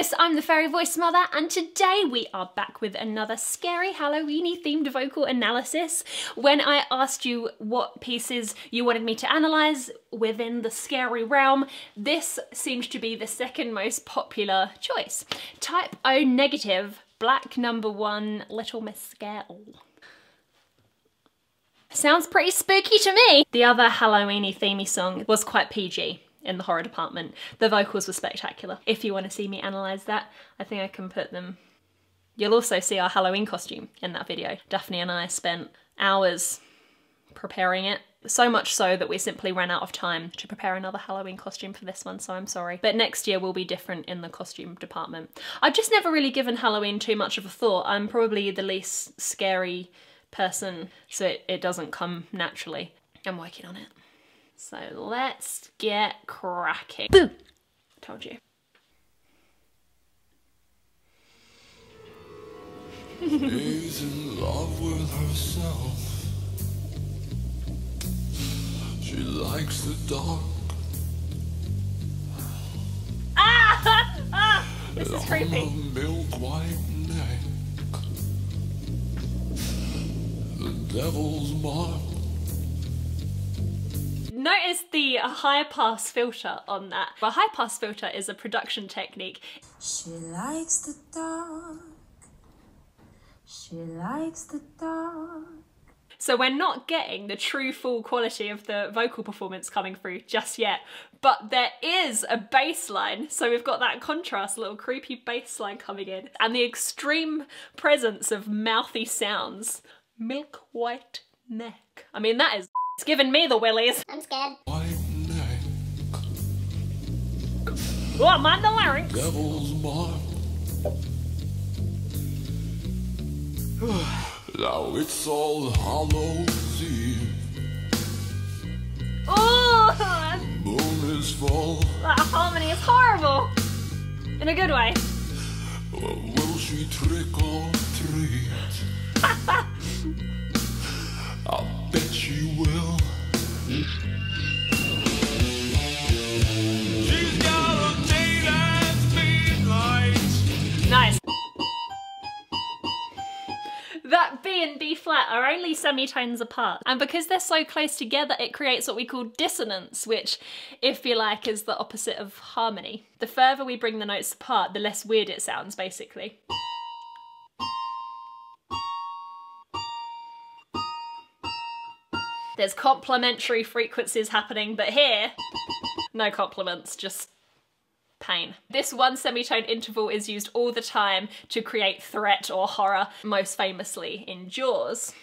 Julius, I'm the Fairy Voice Mother, and today we are back with another scary Halloweeny themed vocal analysis. When I asked you what pieces you wanted me to analyse within the scary realm, this seemed to be the second most popular choice. Type O Negative, Black No. 1, Little Miss Scarell. Sounds pretty spooky to me! The other Halloweeny themey song was quite PG in the horror department. The vocals were spectacular. If you want to see me analyse that, I think I can put them. You'll also see our Halloween costume in that video. Daphne and I spent hours preparing it. So much so that we simply ran out of time to prepare another Halloween costume for this one, so I'm sorry. But next year will be different in the costume department. I've just never really given Halloween too much of a thought. I'm probably the least scary person, so it doesn't come naturally. I'm working on it. So let's get cracking. Boom! Told you. She's in love with herself. She likes the dark. This is creepy. Milk-white neck. The devil's mark. Notice the high pass filter on that. A high pass filter is a production technique. She likes the dark. She likes the dark. So we're not getting the true full quality of the vocal performance coming through just yet, but there is a bass line. So we've got that contrast, little creepy bass line coming in, and the extreme presence of mouthy sounds. Milk white neck. I mean, that is. It's giving me the willies. I'm scared. Oh, mind the larynx. Devil's mark. Now it's all Hallows Eve. Oh! Moon is full. That harmony is horrible. In a good way. Will she trick or treat? I bet she will. She's got a daylight speedlight. Nice. That B and B flat are only semitones apart, and because they're so close together it creates what we call dissonance, which if you like is the opposite of harmony. The further we bring the notes apart, the less weird it sounds basically. There's complementary frequencies happening, but here, no compliments, just pain. This one semitone interval is used all the time to create threat or horror, most famously in Jaws.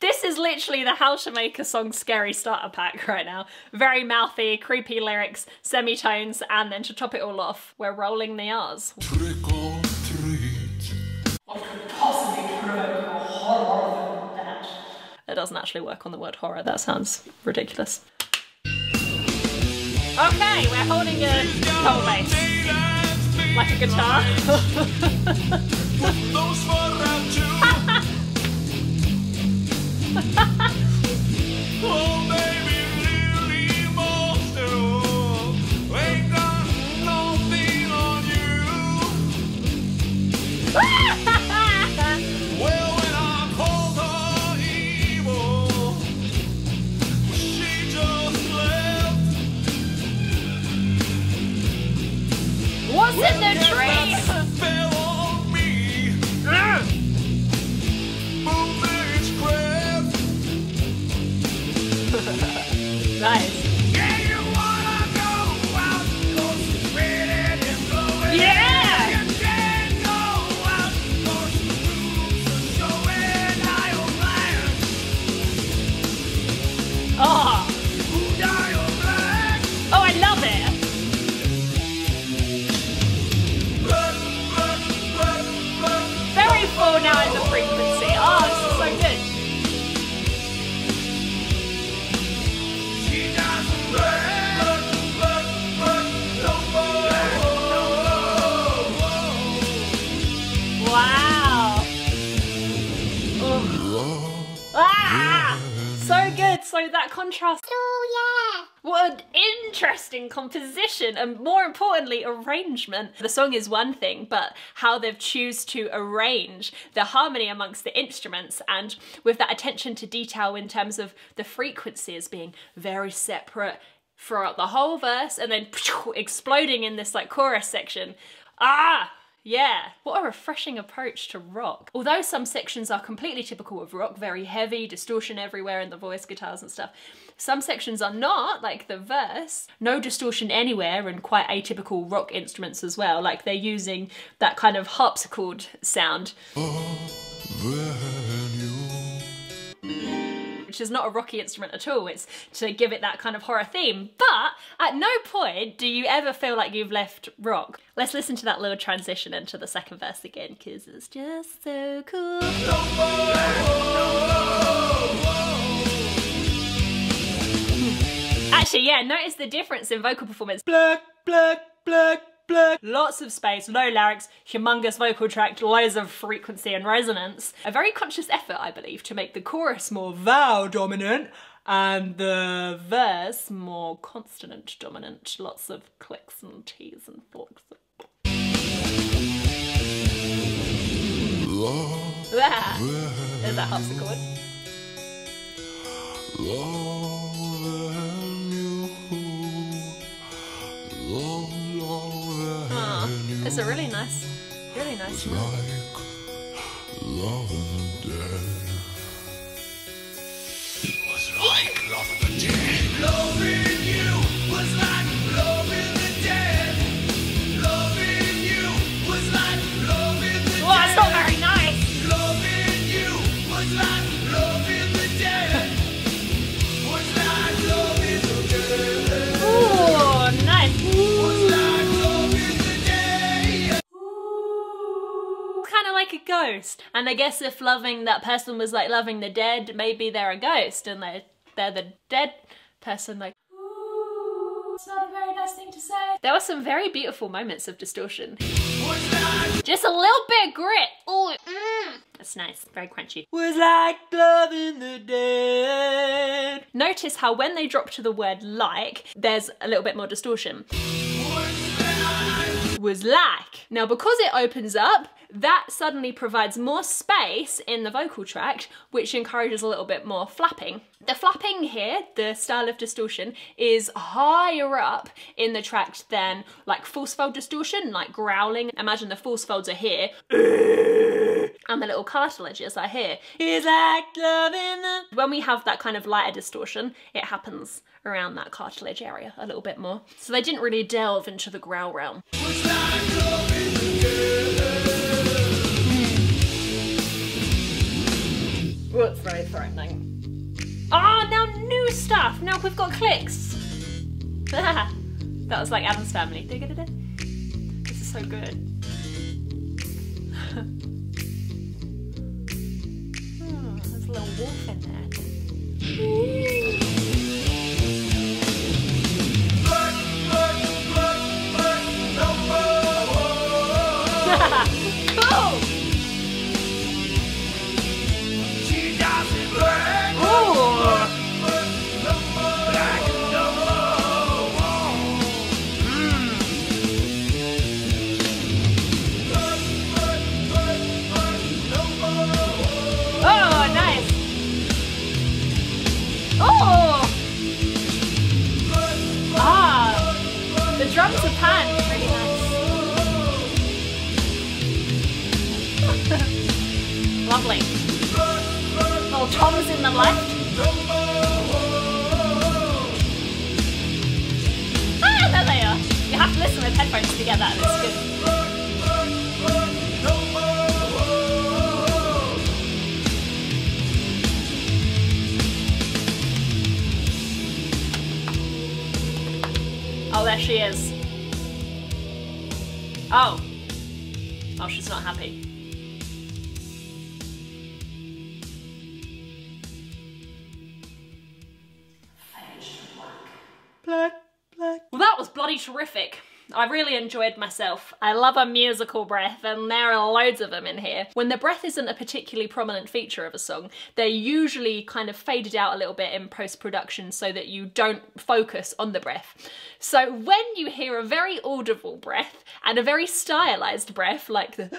This is literally the How to Make a Song Scary starter pack right now. Very mouthy, creepy lyrics, semitones, and then to top it all off, we're rolling the R's. Trick or treat. It doesn't actually work on the word horror, that sounds ridiculous. Okay, we're holding a whole bass. Like a guitar. Nice. Yeah, you wanna go out, go spread it and blow it. Yeah! You can go out, go to show it, I don't mind. Oh! Oh, I love it! Very full now in the frequency. Oh, this is so good. So good, so that contrast. Oh yeah! What an interesting composition, and more importantly, arrangement. The song is one thing, but how they've chosen to arrange the harmony amongst the instruments, and with that attention to detail in terms of the frequencies being very separate throughout the whole verse and then exploding in this like chorus section. Ah! Yeah, what a refreshing approach to rock. Although some sections are completely typical of rock, very heavy, distortion everywhere and the voice guitars and stuff, some sections are not, like the verse, no distortion anywhere and quite atypical rock instruments as well, like they're using that kind of harpsichord sound. Which is not a rocky instrument at all, it's to give it that kind of horror theme, but at no point do you ever feel like you've left rock. Let's listen to that little transition into the second verse again, because it's just so cool. Actually, yeah, notice the difference in vocal performance. Black, black, black, black. Lots of space, low larynx, humongous vocal tract, loads of frequency and resonance. A very conscious effort, I believe, to make the chorus more vowel dominant and the verse more consonant dominant. Lots of clicks and T's and forks. There's that harpsichord. It's a really nice one. Like love of the dead. It was like love of the dead. Love in you was like love in the dead. Love in you was like love in the dead. Well, it's not very nice. Love in you was like love in the dead. Was like love in the dead. Ooh, nice. Was like a ghost, and I guess if loving that person was like loving the dead, maybe they're a ghost and they're the dead person, like, ooh, it's not a very nice thing to say. There were some very beautiful moments of distortion. Was like, just a little bit of grit. Ooh, that's nice, very crunchy. Was like loving the dead. Notice how when they drop to the word like, there's a little bit more distortion. Was like. Now because it opens up, that suddenly provides more space in the vocal tract, which encourages a little bit more flapping. The flapping here, the style of distortion, is higher up in the tract than like false fold distortion, like growling. Imagine the false folds are here, and the little cartilages are here. It's like loving them. When we have that kind of lighter distortion, it happens around that cartilage area a little bit more. So they didn't really delve into the growl realm. Well, it's very frightening. Ah, oh, now new stuff! Now we've got clicks! That was like Adam's Family. This is so good. Oh, there's a little wolf in there. Cool! Drums are panned, really nice. Lovely. Little toms in the left. Ah, there they are. You have to listen with headphones to get that, it's good. Oh, there she is. Oh. Oh, she's not happy. Black, black. Well, that was bloody terrific. I really enjoyed myself. I love a musical breath, and there are loads of them in here. When the breath isn't a particularly prominent feature of a song, they're usually kind of faded out a little bit in post-production so that you don't focus on the breath. So when you hear a very audible breath and a very stylized breath, like the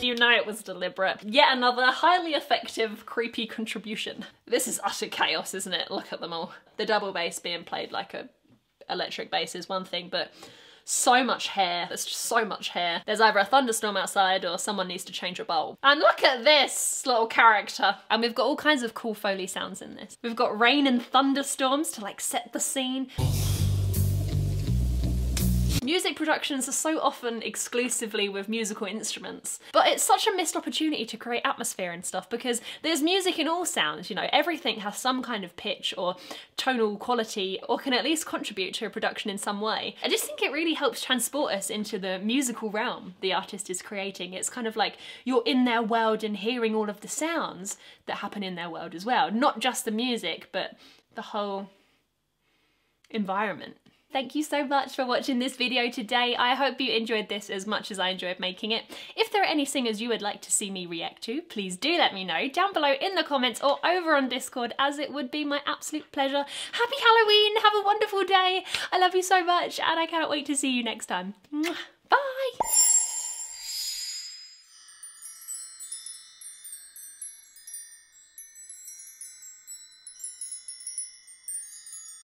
you know it was deliberate. Yet another highly effective, creepy contribution. This is utter chaos, isn't it? Look at them all. The double bass being played like a electric bass is one thing, but so much hair. There's just so much hair. There's either a thunderstorm outside or someone needs to change a bulb. And look at this little character. And we've got all kinds of cool Foley sounds in this. We've got rain and thunderstorms to like set the scene. Music productions are so often exclusively with musical instruments, but it's such a missed opportunity to create atmosphere and stuff, because there's music in all sounds, you know, everything has some kind of pitch or tonal quality or can at least contribute to a production in some way. I just think it really helps transport us into the musical realm the artist is creating. It's kind of like you're in their world and hearing all of the sounds that happen in their world as well, not just the music, but the whole environment. Thank you so much for watching this video today. I hope you enjoyed this as much as I enjoyed making it. If there are any singers you would like to see me react to, please do let me know down below in the comments or over on Discord, as it would be my absolute pleasure. Happy Halloween, have a wonderful day. I love you so much and I cannot wait to see you next time.